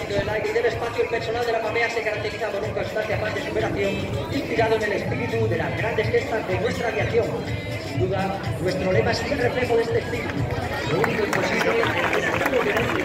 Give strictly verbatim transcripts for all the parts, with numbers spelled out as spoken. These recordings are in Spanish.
éxito del aire y del espacio, el personal de la P A M E A se caracteriza por un constante afán de superación inspirado en el espíritu de las grandes gestas de nuestra aviación. Sin duda, nuestro lema es el reflejo de este espíritu. Lo único imposible es el futuro de nuestro.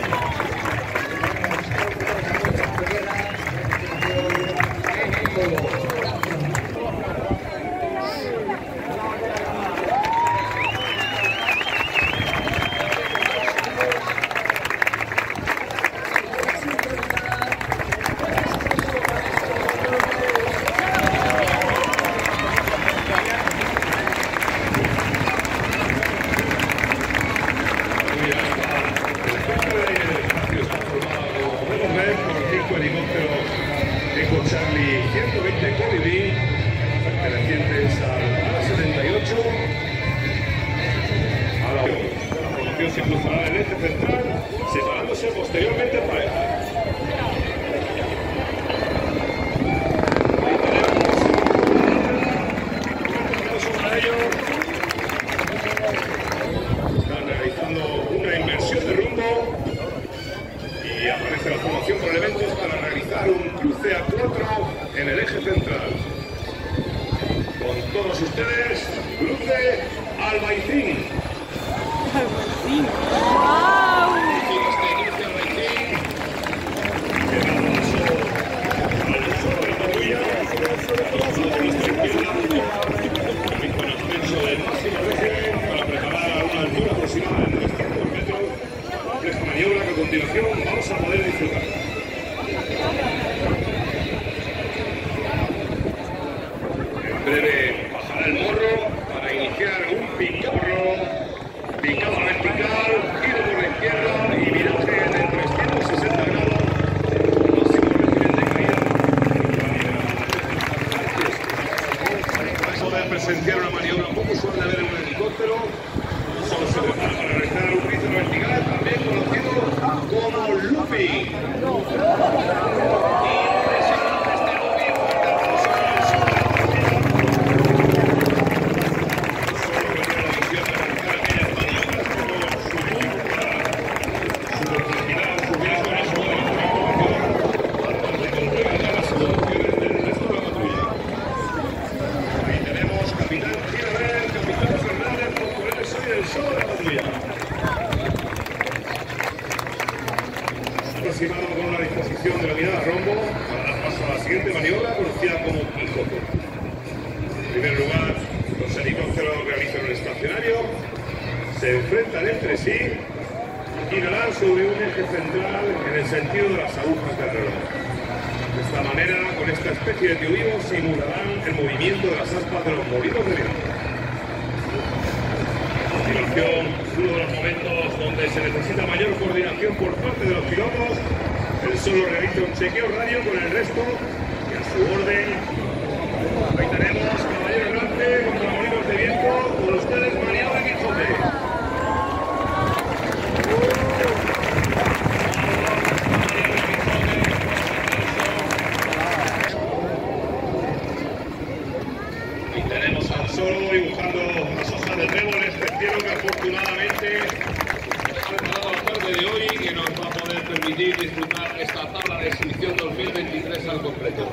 Completo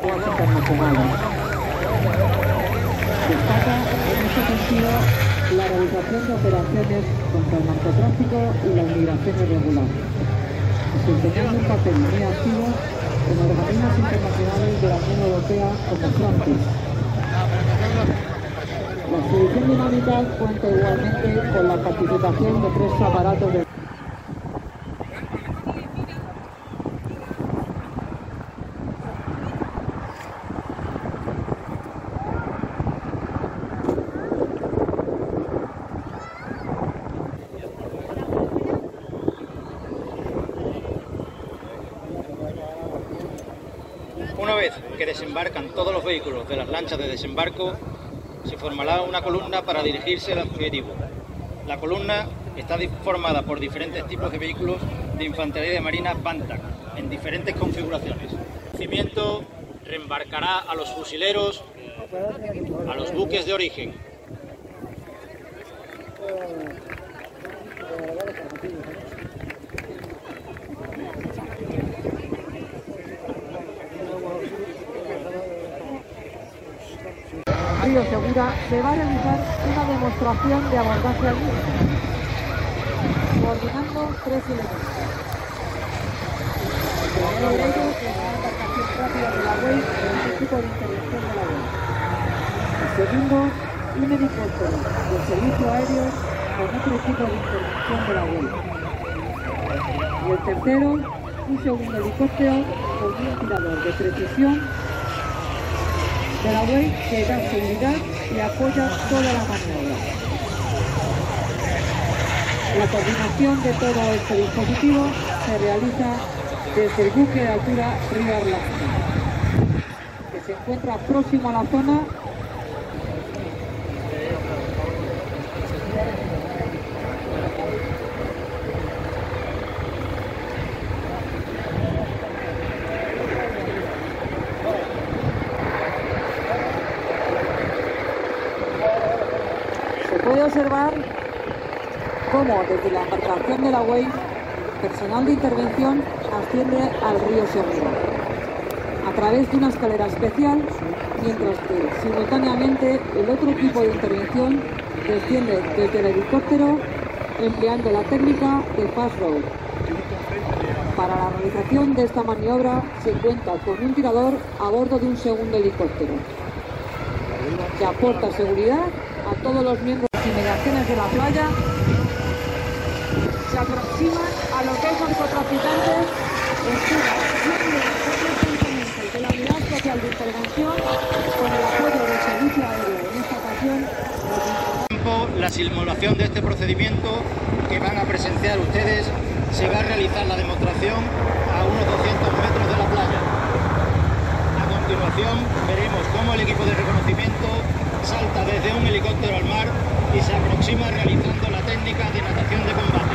aguas internacionales. Destaca en este sentido la realización de operaciones contra el narcotráfico y la inmigración irregular, desempeñando un papel muy activo en organismos internacionales de la Unión Europea como Frontex. La expedición dinámica cuenta igualmente con la participación de tres aparatos de... Una vez que desembarcan todos los vehículos de las lanchas de desembarco, se formará una columna para dirigirse al objetivo. La columna está formada por diferentes tipos de vehículos de infantería y de marina Bantac, en diferentes configuraciones. El cimiento reembarcará a los fusileros, a los buques de origen. Río Segura se va a realizar una demostración de abordaje al mismo, coordinando tres elementos. El primero de ellos es la embarcación rápida de la web en el equipo de intervención de la web. El segundo, un helicóptero del servicio aéreo con otro equipo de intervención de la web. Y el tercero, un segundo helicóptero con un tirador de precisión de la web que da seguridad y apoya toda la maniobra. La coordinación de todo este dispositivo se realiza desde el buque de altura Río Blanco, que se encuentra próximo a la zona . Puede observar cómo desde la embarcación de la Wave, personal de intervención asciende al río Segura a través de una escalera especial, mientras que simultáneamente el otro equipo de intervención desciende desde el helicóptero empleando la técnica de fast roll. Para la realización de esta maniobra se cuenta con un tirador a bordo de un segundo helicóptero que aporta seguridad a todos los miembros de las inmediaciones de la playa. Se aproximan a los dos narcotraficantes en Cuba, de la Unidad Social de Intervención con el apoyo del servicio aéreo. En esta ocasión, la simulación de este procedimiento que van a presenciar ustedes, se va a realizar la demostración a unos doscientos metros de la playa. A continuación veremos cómo el equipo de reconocimiento salta desde un helicóptero al mar y se aproxima realizando la técnica de natación de combate.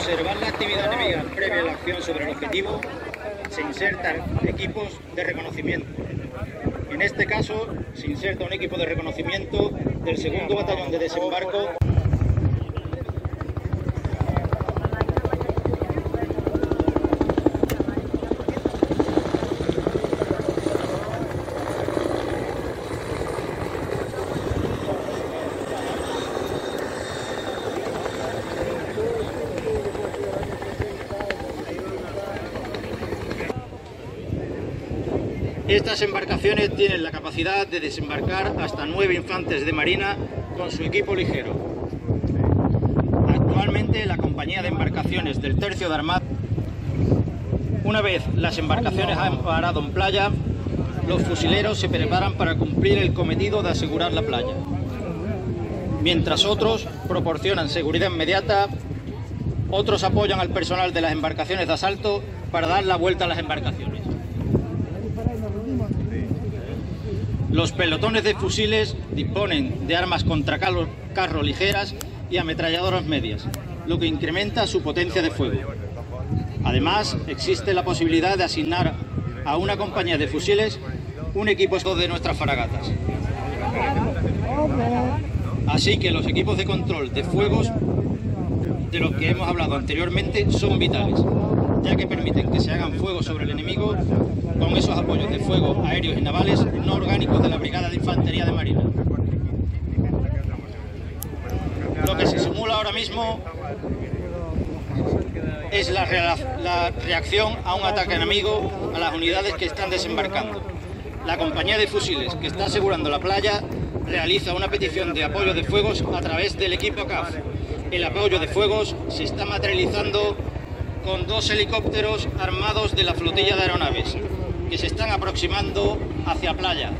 Observar la actividad enemiga previa a la acción sobre el objetivo, se insertan equipos de reconocimiento. En este caso, se inserta un equipo de reconocimiento del segundo batallón de desembarco. Estas embarcaciones tienen la capacidad de desembarcar hasta nueve infantes de marina con su equipo ligero. Actualmente la compañía de embarcaciones del Tercio de Armada, una vez las embarcaciones han parado en playa, los fusileros se preparan para cumplir el cometido de asegurar la playa, mientras otros proporcionan seguridad inmediata, otros apoyan al personal de las embarcaciones de asalto para dar la vuelta a las embarcaciones. Los pelotones de fusiles disponen de armas contra carro ligeras y ametralladoras medias, lo que incrementa su potencia de fuego. Además, existe la posibilidad de asignar a una compañía de fusiles un equipo de nuestras fragatas. Así que los equipos de control de fuegos de los que hemos hablado anteriormente son vitales, ya que permiten que se hagan fuego sobre el enemigo con esos apoyos de fuego aéreos y navales no orgánicos de la Brigada de Infantería de Marina. Lo que se simula ahora mismo es la, re la reacción a un ataque enemigo a las unidades que están desembarcando. La compañía de fusiles que está asegurando la playa realiza una petición de apoyo de fuegos a través del equipo C A F. El apoyo de fuegos se está materializando con dos helicópteros armados de la flotilla de aeronaves que se están aproximando hacia playa.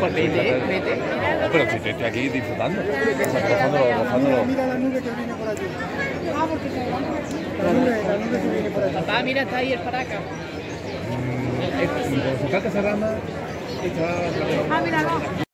Pues vete, vete. No, pero que estoy aquí disfrutando. Gozándolo, mira la nube que viene por allí. Ah, porque se la nube, la nube que viene por allí. Papá, mira, está ahí el paraca. Enfocate esa rama. Ah, míralo.